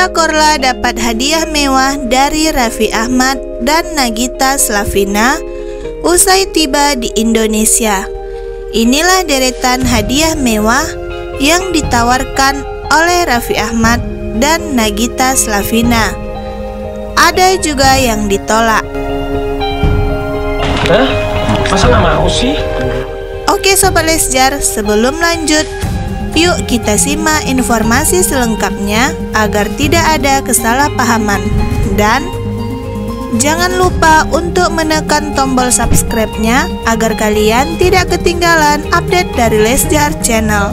Bunda Corla dapat hadiah mewah dari Raffi Ahmad dan Nagita Slavina usai tiba di Indonesia. Inilah deretan hadiah mewah yang ditawarkan oleh Raffi Ahmad dan Nagita Slavina. Ada juga yang ditolak. Hah? Masa nggak mau sih? Oke Sobat Leszar, sebelum lanjut, yuk kita simak informasi selengkapnya agar tidak ada kesalahpahaman. Dan jangan lupa untuk menekan tombol subscribe-nya agar kalian tidak ketinggalan update dari Leszar Channel.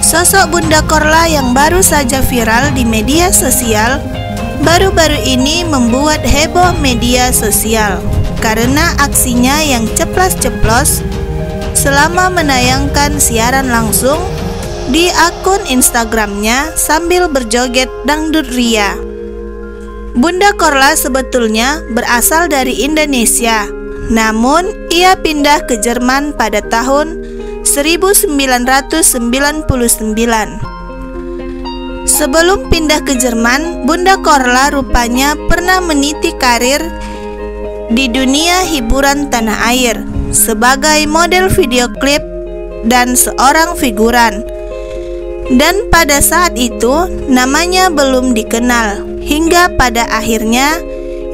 Sosok Bunda Corla yang baru saja viral di media sosial baru-baru ini membuat heboh media sosial karena aksinya yang ceplas-ceplos selama menayangkan siaran langsung di akun Instagramnya sambil berjoget dangdut ria. Bunda Corla sebetulnya berasal dari Indonesia, namun ia pindah ke Jerman pada tahun 1999. Sebelum pindah ke Jerman, Bunda Corla rupanya pernah meniti karir di dunia hiburan tanah air sebagai model video klip dan seorang figuran, dan pada saat itu namanya belum dikenal hingga pada akhirnya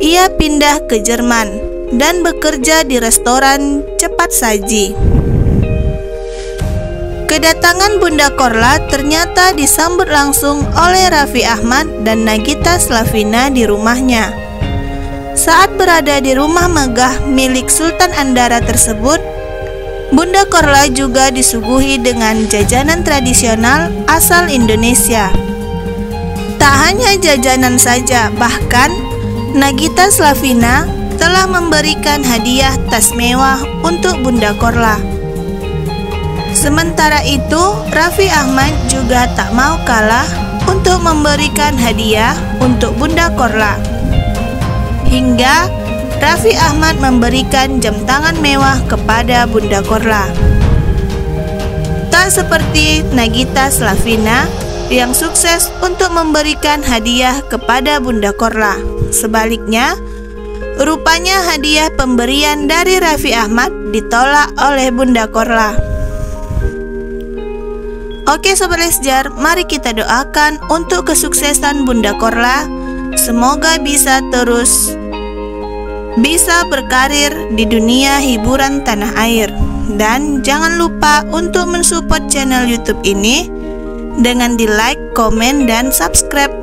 ia pindah ke Jerman dan bekerja di restoran cepat saji. Kedatangan Bunda Corla ternyata disambut langsung oleh Raffi Ahmad dan Nagita Slavina di rumahnya. Saat berada di rumah megah milik Sultan Andara tersebut, Bunda Corla juga disuguhi dengan jajanan tradisional asal Indonesia. Tak hanya jajanan saja, bahkan Nagita Slavina telah memberikan hadiah tas mewah untuk Bunda Corla. Sementara itu, Raffi Ahmad juga tak mau kalah untuk memberikan hadiah untuk Bunda Corla. Hingga Raffi Ahmad memberikan jam tangan mewah kepada Bunda Corla. Tak seperti Nagita Slavina yang sukses untuk memberikan hadiah kepada Bunda Corla. Sebaliknya, rupanya hadiah pemberian dari Raffi Ahmad ditolak oleh Bunda Corla. Oke Sobat Leszar, mari kita doakan untuk kesuksesan Bunda Corla. Semoga bisa terus berkarir di dunia hiburan tanah air. Dan jangan lupa untuk mensupport channel YouTube ini dengan di like, komen, dan subscribe.